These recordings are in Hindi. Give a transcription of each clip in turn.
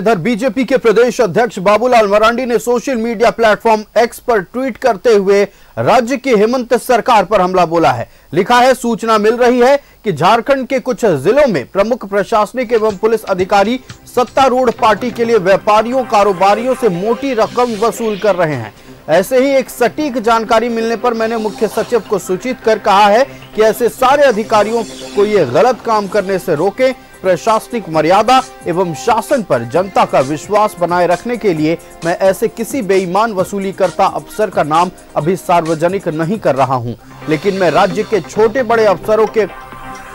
इधर बीजेपी के प्रदेश अध्यक्ष बाबूलाल मरांडी ने सोशल मीडिया प्लेटफॉर्म एक्स पर ट्वीट करते हुए राज्य की हेमंत सरकार पर हमला बोला है। लिखा है, सूचना मिल रही है कि झारखंड के कुछ जिलों में प्रमुख प्रशासनिक एवं पुलिस अधिकारी सत्तारूढ़ पार्टी के लिए व्यापारियों कारोबारियों से मोटी रकम वसूल कर रहे हैं। ऐसे ही एक सटीक जानकारी मिलने पर मैंने मुख्य सचिव को सूचित कर कहा है कि ऐसे सारे अधिकारियों को ये गलत काम करने से रोकें। प्रशासनिक मर्यादा एवं शासन पर जनता का विश्वास बनाए रखने के लिए मैं ऐसे किसी बेईमान वसूलीकर्ता अफसर का नाम अभी सार्वजनिक नहीं कर रहा हूं, लेकिन मैं राज्य के छोटे बड़े अफसरों के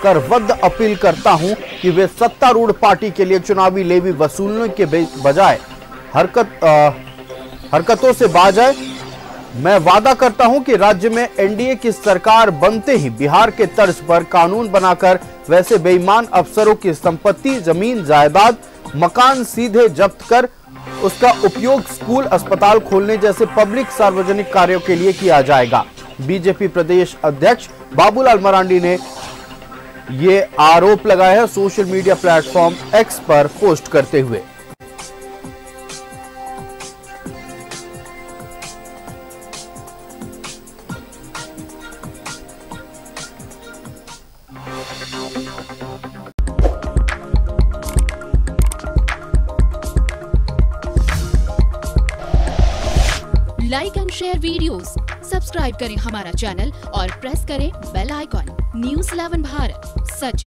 करवद्ध अपील करता हूं कि वे सत्तारूढ़ पार्टी के लिए चुनावी लेवी वसूलने के बजाय हरकतों से बाज आए। मैं वादा करता हूं कि राज्य में एनडीए की सरकार बनते ही बिहार के तर्ज पर कानून बनाकर वैसे बेईमान अफसरों की संपत्ति जमीन जायदाद मकान सीधे जब्त कर उसका उपयोग स्कूल अस्पताल खोलने जैसे पब्लिक सार्वजनिक कार्यों के लिए किया जाएगा। बीजेपी प्रदेश अध्यक्ष बाबूलाल मरांडी ने ये आरोप लगाया है सोशल मीडिया प्लेटफॉर्म एक्स पर पोस्ट करते हुए। Like and share videos, subscribe करें हमारा चैनल और प्रेस करें बेल आइकॉन। न्यूज 11 भारत सच।